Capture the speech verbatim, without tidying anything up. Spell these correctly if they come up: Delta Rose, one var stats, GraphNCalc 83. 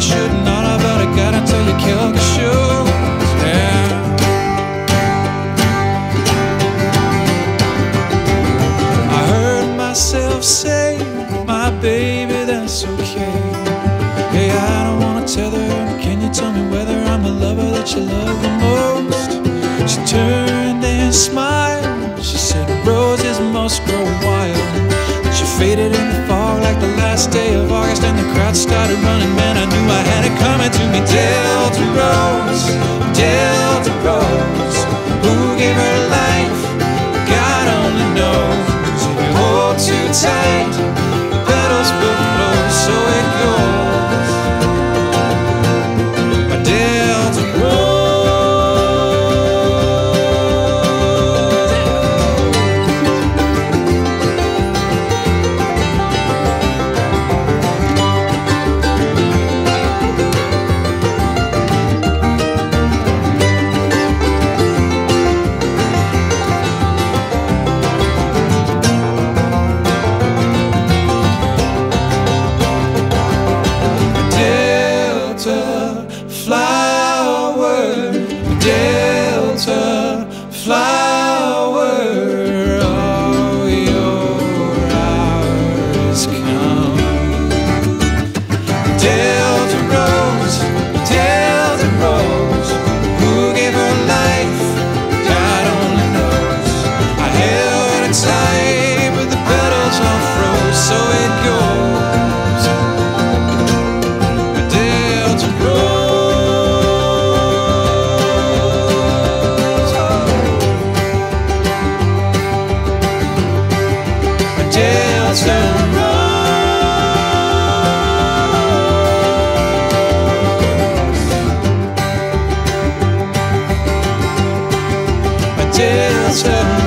really shouldn't have, but I gotta tell you, kill the shoes. Yeah. I heard myself say, my baby, that's okay. Hey, I don't wanna tell her, can you tell me whether I'm the lover that you love the most? She turned and smiled, she said, roses must grow wild. She faded in the fog like the last day of August, and the crowd started running. Man, I knew I had it coming to me. Delta Rose, Delta Rose, who gave her life? God only knows. If you hold too tight, the petals will blow. So it goes. My Delta Rose. Delta flower, all your hours come. Delta Rose, Delta Rose, who gave her life? God only knows. I held her tight, but the petals all froze, so it goes. Delta Rose. Delta Rose, Delta Rose.